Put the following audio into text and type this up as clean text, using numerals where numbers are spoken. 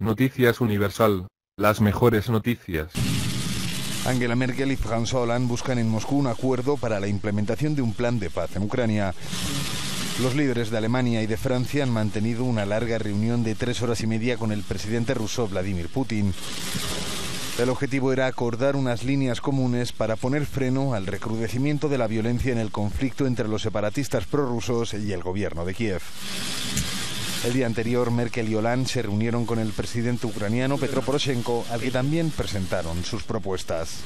Noticias Universal. Las mejores noticias. Angela Merkel y François Hollande buscan en Moscú un acuerdo para la implementación de un plan de paz en Ucrania. Los líderes de Alemania y de Francia han mantenido una larga reunión de 3 horas y media con el presidente ruso Vladimir Putin. El objetivo era acordar unas líneas comunes para poner freno al recrudecimiento de la violencia en el conflicto entre los separatistas prorrusos y el gobierno de Kiev. El día anterior, Merkel y Hollande se reunieron con el presidente ucraniano Petro Poroshenko, al que también presentaron sus propuestas.